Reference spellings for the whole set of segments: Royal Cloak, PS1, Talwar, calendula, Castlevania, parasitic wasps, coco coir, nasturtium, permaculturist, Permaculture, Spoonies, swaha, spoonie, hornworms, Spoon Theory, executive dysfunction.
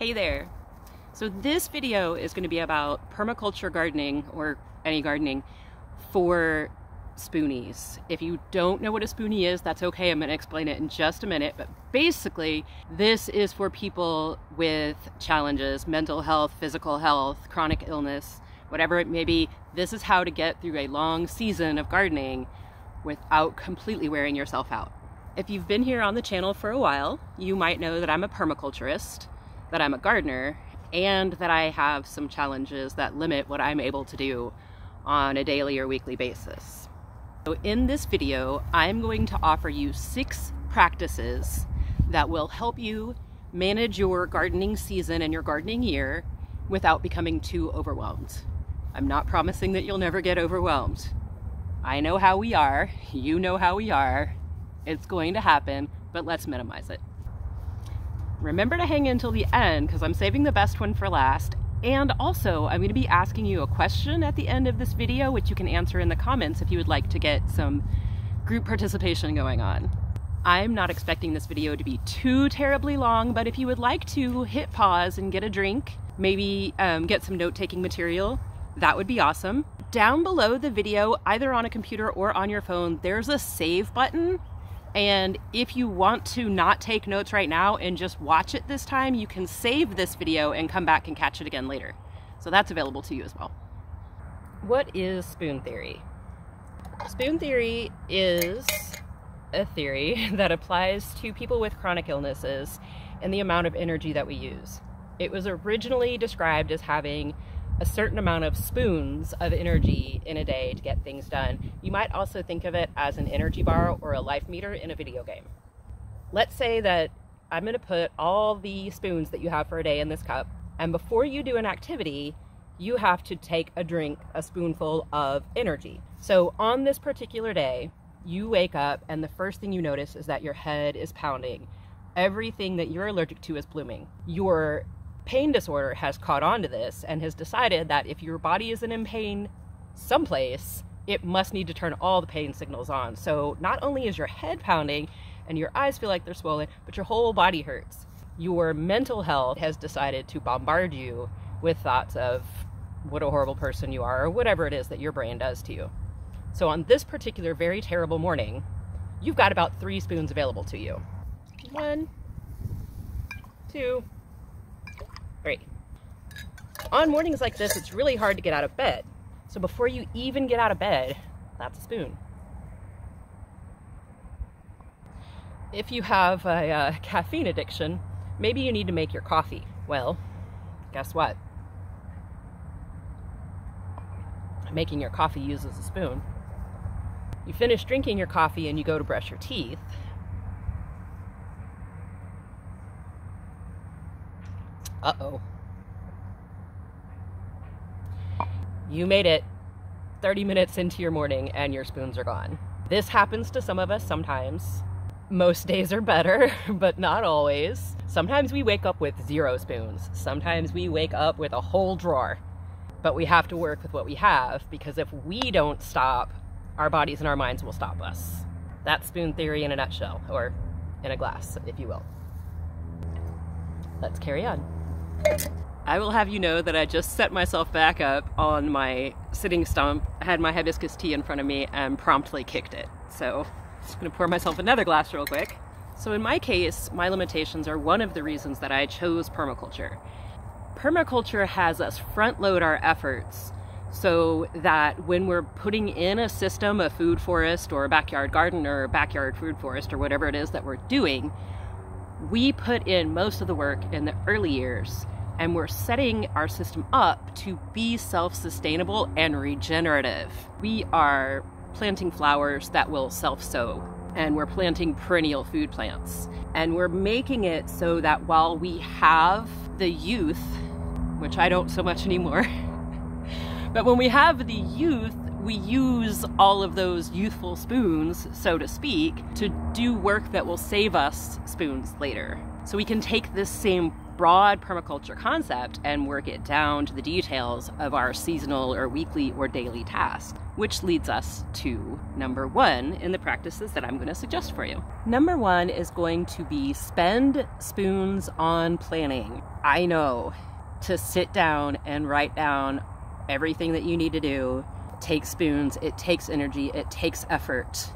Hey there! So this video is going to be about permaculture gardening, or any gardening, for spoonies. If you don't know what a spoonie is, that's okay, I'm going to explain it in just a minute, but basically this is for people with challenges, mental health, physical health, chronic illness, whatever it may be. This is how to get through a long season of gardening without completely wearing yourself out. If you've been here on the channel for a while, you might know that I'm a permaculturist, that I'm a gardener, and that I have some challenges that limit what I'm able to do on a daily or weekly basis. So in this video, I'm going to offer you 6 practices that will help you manage your gardening season and your gardening year without becoming too overwhelmed. I'm not promising that you'll never get overwhelmed. I know how we are, you know how we are, it's going to happen, but let's minimize it. Remember to hang in till the end because I'm saving the best one for last. And also, I'm going to be asking you a question at the end of this video, which you can answer in the comments if you would like to get some group participation going on. I'm not expecting this video to be too terribly long, but if you would like to hit pause and get a drink, maybe get some note-taking material, that would be awesome. Down below the video, either on a computer or on your phone, there's a save button. And if you want to not take notes right now and just watch it this time, you can save this video and come back and catch it again later. So that's available to you as well. What is spoon theory? Spoon theory is a theory that applies to people with chronic illnesses and the amount of energy that we use. It was originally described as having a certain amount of spoons of energy in a day to get things done. You might also think of it as an energy bar or a life meter in a video game. Let's say that I'm going to put all the spoons that you have for a day in this cup, and before you do an activity, you have to take a drink, a spoonful of energy. So on this particular day, you wake up and the first thing you notice is that your head is pounding. Everything that you're allergic to is blooming. Your pain disorder has caught on to this and has decided that if your body isn't in pain someplace, it must need to turn all the pain signals on. So not only is your head pounding and your eyes feel like they're swollen, but your whole body hurts. Your mental health has decided to bombard you with thoughts of what a horrible person you are, or whatever it is that your brain does to you. So on this particular very terrible morning, you've got about 3 spoons available to you. 1, 2, 3. On mornings like this, it's really hard to get out of bed. So before you even get out of bed, that's a spoon. If you have a caffeine addiction, maybe you need to make your coffee. Well, guess what? Making your coffee uses a spoon. You finish drinking your coffee and you go to brush your teeth. Uh-oh. You made it 30 minutes into your morning and your spoons are gone. This happens to some of us sometimes. Most days are better, but not always. Sometimes we wake up with 0 spoons. Sometimes we wake up with a whole drawer. But we have to work with what we have, because if we don't stop, our bodies and our minds will stop us. That's spoon theory in a nutshell, or in a glass, if you will. Let's carry on. I will have you know that I just set myself back up on my sitting stump, I had my hibiscus tea in front of me, and promptly kicked it. So I'm just going to pour myself another glass real quick. So in my case, my limitations are one of the reasons that I chose permaculture. Permaculture has us front load our efforts so that when we're putting in a system, a food forest or a backyard garden or a backyard food forest or whatever it is that we're doing, we put in most of the work in the early years, and we're setting our system up to be self-sustainable and regenerative. We are planting flowers that will self-sow, and we're planting perennial food plants. And we're making it so that while we have the youth, which I don't so much anymore, but when we have the youth, we use all of those youthful spoons, so to speak, to do work that will save us spoons later. So we can take this same broad permaculture concept and work it down to the details of our seasonal or weekly or daily tasks, which leads us to number one in the practices that I'm going to suggest for you. Number one is going to be spend spoons on planning. I know, to sit down and write down everything that you need to do takes spoons, it takes energy, it takes effort.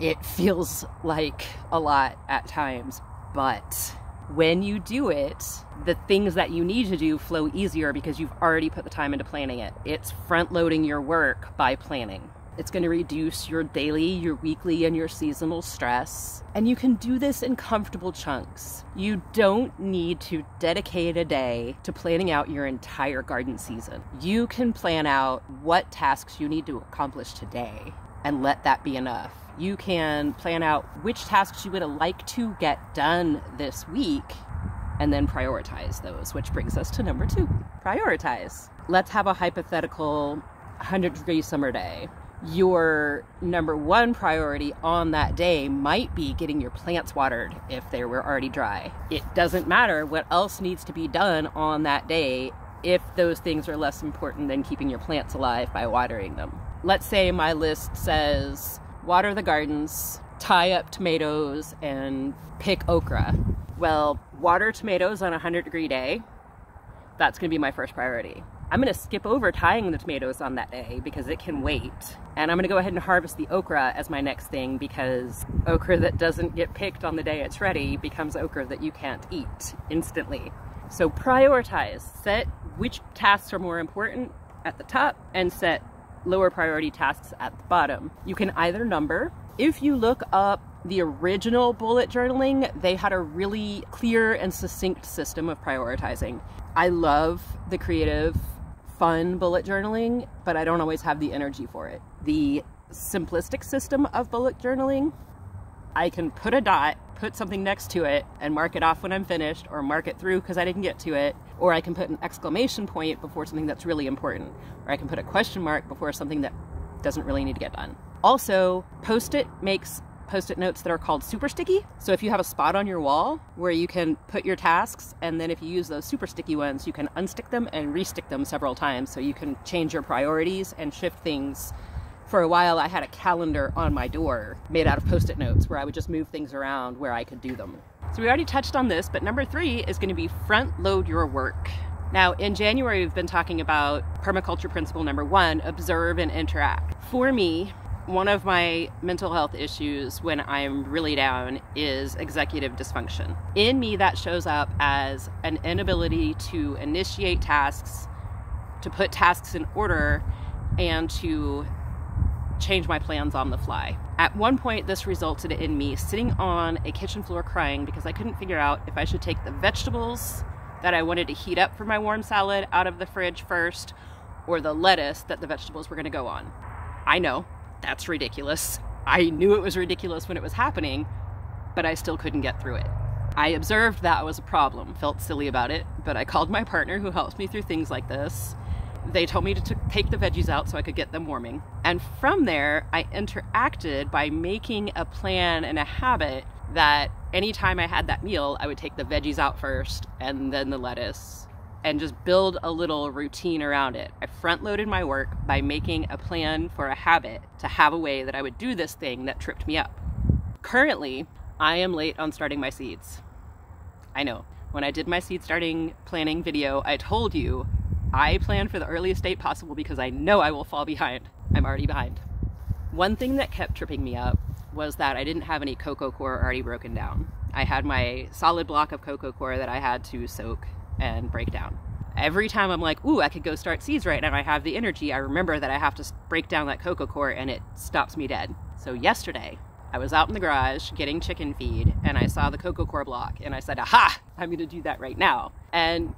It feels like a lot at times, but when you do it, the things that you need to do flow easier because you've already put the time into planning it. It's front-loading your work by planning. It's going to reduce your daily, your weekly, and your seasonal stress. And you can do this in comfortable chunks. You don't need to dedicate a day to planning out your entire garden season. You can plan out what tasks you need to accomplish today and let that be enough. You can plan out which tasks you would like to get done this week and then prioritize those, which brings us to number two, prioritize. Let's have a hypothetical 100-degree summer day. Your number one priority on that day might be getting your plants watered if they were already dry. It doesn't matter what else needs to be done on that day if those things are less important than keeping your plants alive by watering them. Let's say my list says, water the gardens, tie up tomatoes, and pick okra. Well, water tomatoes on a 100-degree day, that's gonna be my first priority. I'm gonna skip over tying the tomatoes on that day because it can wait. And I'm gonna go ahead and harvest the okra as my next thing, because okra that doesn't get picked on the day it's ready becomes okra that you can't eat instantly. So prioritize, set which tasks are more important at the top and set lower priority tasks at the bottom. You can either number. If you look up the original bullet journaling, they had a really clear and succinct system of prioritizing. I love the creative, fun bullet journaling, but I don't always have the energy for it. The simplistic system of bullet journaling, I can put a dot, put something next to it, and mark it off when I'm finished, or mark it through because I didn't get to it, or I can put an exclamation point before something that's really important, or I can put a question mark before something that doesn't really need to get done. Also, Post-it makes Post-it notes that are called super sticky. So if you have a spot on your wall where you can put your tasks, and then if you use those super sticky ones, you can unstick them and restick them several times so you can change your priorities and shift things. For a while, I had a calendar on my door made out of Post-it notes where I would just move things around where I could do them. So we already touched on this, but number three is going to be front load your work. Now, in January, we've been talking about permaculture principle number one, observe and interact. For me, one of my mental health issues when I'm really down is executive dysfunction. In me, that shows up as an inability to initiate tasks, to put tasks in order, and to change my plans on the fly. At one point, this resulted in me sitting on a kitchen floor crying because I couldn't figure out if I should take the vegetables that I wanted to heat up for my warm salad out of the fridge first, or the lettuce that the vegetables were going to go on. I know, that's ridiculous. I knew it was ridiculous when it was happening, but I still couldn't get through it. I observed that was a problem, felt silly about it, but I called my partner who helps me through things like this. They told me to take the veggies out so I could get them warming. And from there, I interacted by making a plan and a habit that anytime I had that meal, I would take the veggies out first and then the lettuce, and just build a little routine around it. I front-loaded my work by making a plan for a habit to have a way that I would do this thing that tripped me up. Currently, I am late on starting my seeds. I know. When I did my seed starting planning video, I told you I plan for the earliest date possible because I know I will fall behind. I'm already behind. One thing that kept tripping me up was that I didn't have any coco coir already broken down. I had my solid block of coco coir that I had to soak and break down. Every time I'm like, ooh, I could go start seeds right now, I have the energy, I remember that I have to break down that coco coir and it stops me dead. So yesterday, I was out in the garage getting chicken feed and I saw the coco coir block and I said, aha, I'm gonna do that right now. And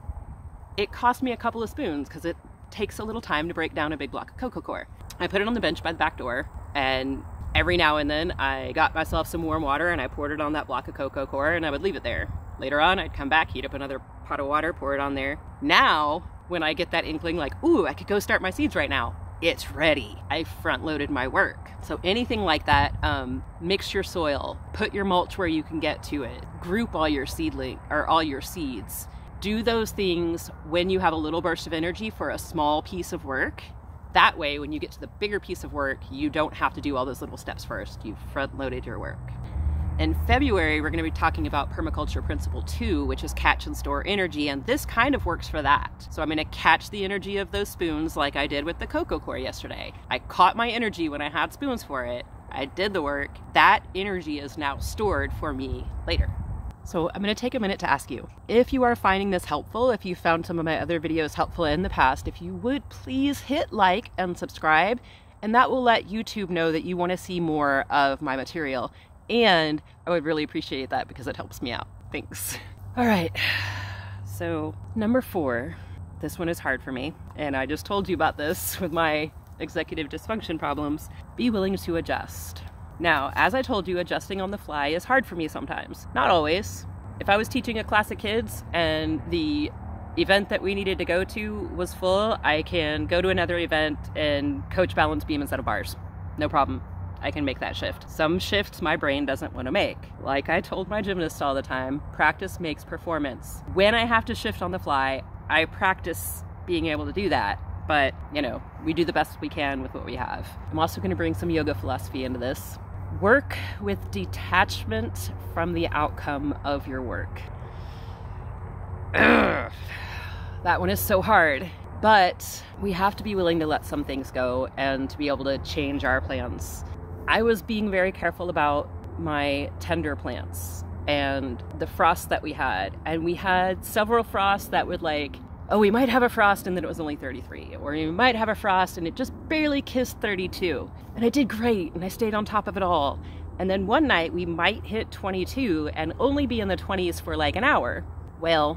it cost me a couple of spoons because it takes a little time to break down a big block of coco coir. I put it on the bench by the back door, and every now and then I got myself some warm water and I poured it on that block of coco coir and I would leave it there. Later on, I'd come back, heat up another pot of water, pour it on there. Now, when I get that inkling like, ooh, I could go start my seeds right now, it's ready. I front loaded my work. So anything like that, mix your soil, put your mulch where you can get to it, group all your seeds. Do those things when you have a little burst of energy for a small piece of work. That way, when you get to the bigger piece of work, you don't have to do all those little steps first. You've front-loaded your work. In February, we're going to be talking about permaculture principle 2, which is catch and store energy, and this kind of works for that. So I'm going to catch the energy of those spoons like I did with the coco coir yesterday. I caught my energy when I had spoons for it. I did the work. That energy is now stored for me later. So I'm going to take a minute to ask you, if you are finding this helpful, if you found some of my other videos helpful in the past, if you would please hit like and subscribe, and that will let YouTube know that you want to see more of my material. And I would really appreciate that because it helps me out. Thanks. All right. So number 4, this one is hard for me. And I just told you about this with my executive dysfunction problems. Be willing to adjust. Now, as I told you, adjusting on the fly is hard for me sometimes. Not always. If I was teaching a class of kids and the event that we needed to go to was full, I can go to another event and coach balance beam instead of bars. No problem. I can make that shift. Some shifts my brain doesn't want to make. Like I told my gymnasts all the time, practice makes performance. When I have to shift on the fly, I practice being able to do that. But, you know, we do the best we can with what we have. I'm also going to bring some yoga philosophy into this. Work with detachment from the outcome of your work. Ugh. That one is so hard. But we have to be willing to let some things go and to be able to change our plans. I was being very careful about my tender plants and the frost that we had. And we had several frosts that would like, oh, we might have a frost and then it was only 33. Or we might have a frost and it just barely kissed 32. And I did great and I stayed on top of it all. And then one night we might hit 22 and only be in the 20s for like an hour. Well,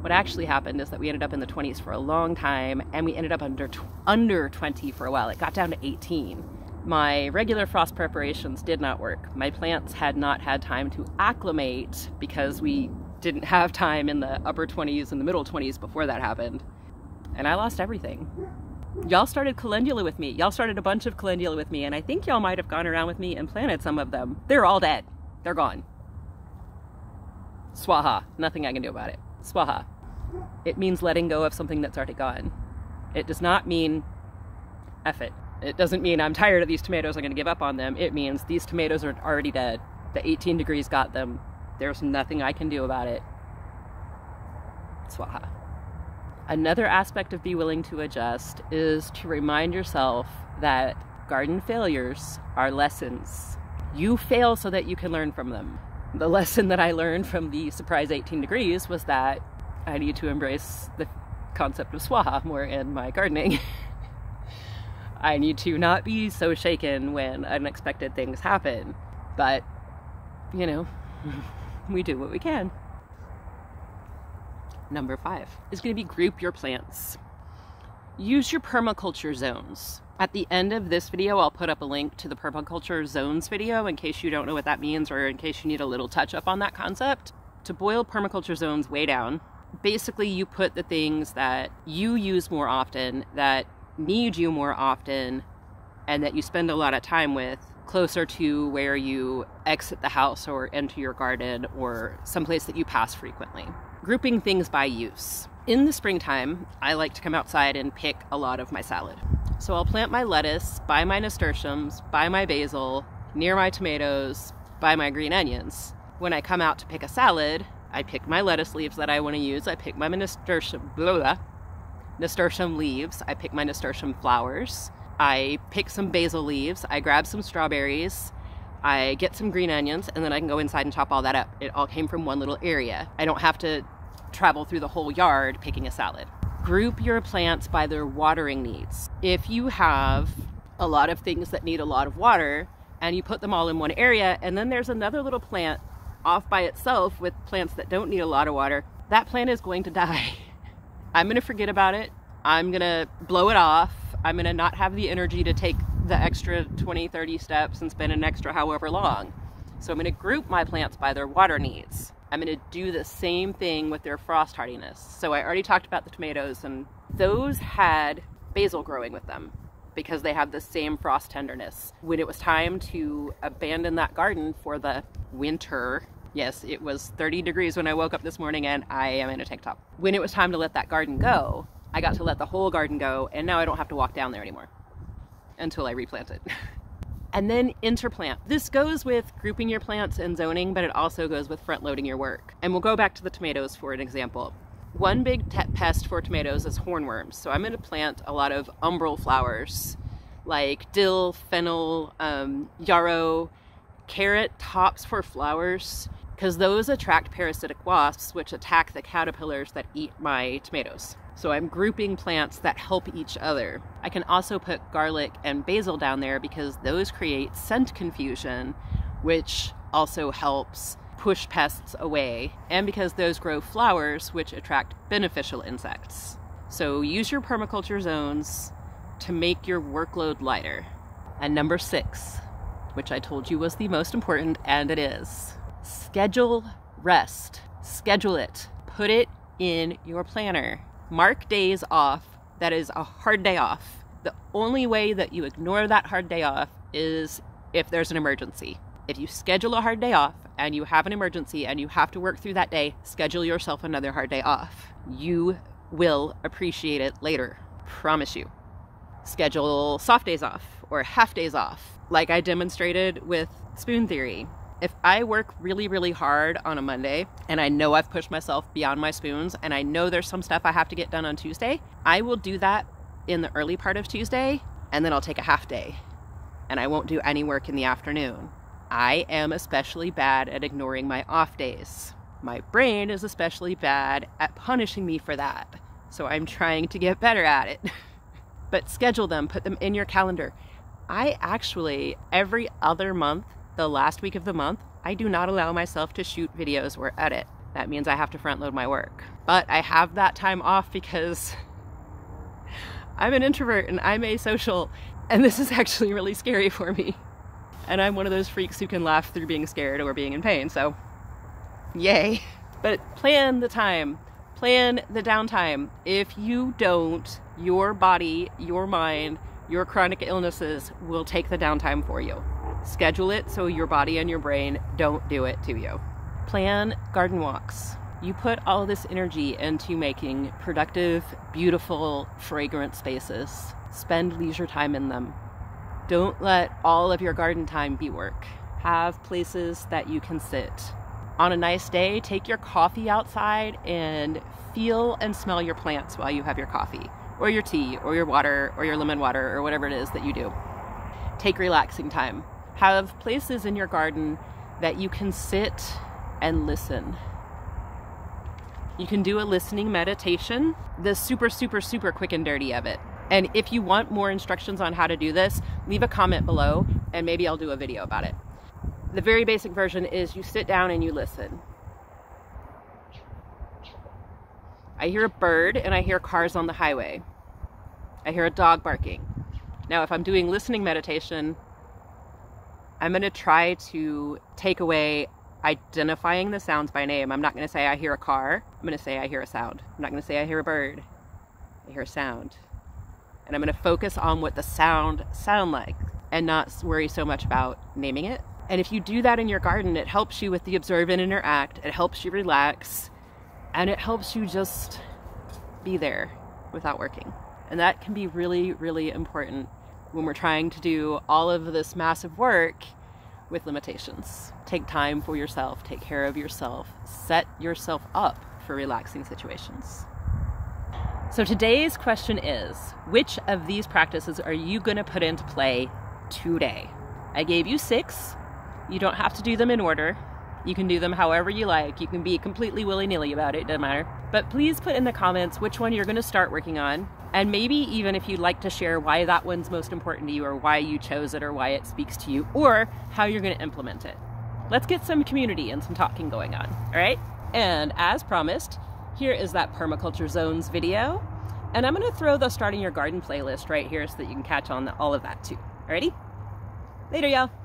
what actually happened is that we ended up in the 20s for a long time and we ended up under 20 for a while. It got down to 18. My regular frost preparations did not work. My plants had not had time to acclimate because we didn't have time in the upper 20s and the middle 20s before that happened. And I lost everything. Y'all started calendula with me. Y'all started a bunch of calendula with me, and I think y'all might have gone around with me and planted some of them. They're all dead. They're gone. Swaha. Nothing I can do about it. Swaha. It means letting go of something that's already gone. It does not mean F it. It doesn't mean I'm tired of these tomatoes, I'm going to give up on them. It means these tomatoes are already dead. The 18 degrees got them. There's nothing I can do about it. Swaha. Another aspect of be willing to adjust is to remind yourself that garden failures are lessons. You fail so that you can learn from them. The lesson that I learned from the surprise 18 degrees was that I need to embrace the concept of swaha more in my gardening. I need to not be so shaken when unexpected things happen. But, you know, we do what we can. Number 5 is going to be group your plants. Use your permaculture zones. At the end of this video, I'll put up a link to the permaculture zones video in case you don't know what that means or in case you need a little touch up on that concept. To boil permaculture zones way down, basically you put the things that you use more often, that need you more often, and that you spend a lot of time with closer to where you exit the house or enter your garden or someplace that you pass frequently. Grouping things by use. In the springtime, I like to come outside and pick a lot of my salad. So I'll plant my lettuce by my nasturtiums, by my basil, near my tomatoes, by my green onions. When I come out to pick a salad, I pick my lettuce leaves that I want to use, I pick my nasturtium leaves, I pick my nasturtium flowers, I pick some basil leaves, I grab some strawberries, I get some green onions, and then I can go inside and chop all that up. It all came from one little area. I don't have to travel through the whole yard picking a salad. Group your plants by their watering needs. If you have a lot of things that need a lot of water and you put them all in one area, and then there's another little plant off by itself with plants that don't need a lot of water, that plant is going to die. I'm going to forget about it. I'm going to blow it off. I'm going to not have the energy to take the extra 20, 30 steps and spend an extra however long. So I'm going to group my plants by their water needs. I'm going to do the same thing with their frost hardiness. So I already talked about the tomatoes, and those had basil growing with them because they have the same frost tenderness. When it was time to abandon that garden for the winter, Yes, it was 30 degrees when I woke up this morning and I am in a tank top. When it was time to let that garden go, I got to let the whole garden go, and now I don't have to walk down there anymore until I replant it. And then interplant. This goes with grouping your plants and zoning, but it also goes with front loading your work. And we'll go back to the tomatoes for an example. One big pest for tomatoes is hornworms. So I'm going to plant a lot of umbral flowers like dill, fennel, yarrow, carrot tops for flowers, because those attract parasitic wasps, which attack the caterpillars that eat my tomatoes. So I'm grouping plants that help each other. I can also put garlic and basil down there because those create scent confusion, which also helps push pests away, and because those grow flowers, which attract beneficial insects. So use your permaculture zones to make your workload lighter. And number 6, which I told you was the most important, and it is. Schedule rest. Schedule it. Put it in your planner. Mark days off. That is a hard day off. The only way that you ignore that hard day off is if there's an emergency. If you schedule a hard day off and you have an emergency and you have to work through that day, schedule yourself another hard day off. You will appreciate it later. Promise you. Schedule soft days off or half days off, like I demonstrated with Spoon Theory. If I work really, really hard on a Monday and I know I've pushed myself beyond my spoons and I know there's some stuff I have to get done on Tuesday, I will do that in the early part of Tuesday, and then I'll take a half day and I won't do any work in the afternoon. I am especially bad at ignoring my off days. My brain is especially bad at punishing me for that. So I'm trying to get better at it. But schedule them, put them in your calendar. I actually, every other month, the last week of the month, I do not allow myself to shoot videos or edit. That means I have to front load my work. But I have that time off because I'm an introvert and I'm asocial, and this is actually really scary for me. And I'm one of those freaks who can laugh through being scared or being in pain, so yay. But plan the time. Plan the downtime. If you don't, your body, your mind, your chronic illnesses will take the downtime for you. Schedule it so your body and your brain don't do it to you. Plan garden walks. You put all this energy into making productive, beautiful, fragrant spaces. Spend leisure time in them. Don't let all of your garden time be work. Have places that you can sit. On a nice day, take your coffee outside and feel and smell your plants while you have your coffee or your tea or your water or your lemon water or whatever it is that you do. Take relaxing time. Have places in your garden that you can sit and listen. You can do a listening meditation, the super, super, super quick and dirty of it. And if you want more instructions on how to do this, leave a comment below and maybe I'll do a video about it. The very basic version is you sit down and you listen. I hear a bird and I hear cars on the highway. I hear a dog barking. Now, if I'm doing listening meditation, I'm going to try to take away identifying the sounds by name. I'm not going to say I hear a car. I'm going to say I hear a sound. I'm not going to say I hear a bird. I hear a sound. And I'm going to focus on what the sound sounds like and not worry so much about naming it. And if you do that in your garden, it helps you with the observe and interact, it helps you relax, and it helps you just be there without working. And that can be really, really important when we're trying to do all of this massive work with limitations. Take time for yourself, take care of yourself, set yourself up for relaxing situations. So today's question is, which of these practices are you going to put into play today? I gave you 6. You don't have to do them in order. You can do them however you like. You can be completely willy-nilly about it, doesn't matter. But please put in the comments which one you're going to start working on. And maybe even if you'd like to share why that one's most important to you or why you chose it or why it speaks to you or how you're going to implement it. Let's get some community and some talking going on, all right? And as promised, here is that Permaculture Zones video. And I'm going to throw the Starting Your Garden playlist right here so that you can catch on to all of that too. Alrighty? Later, y'all.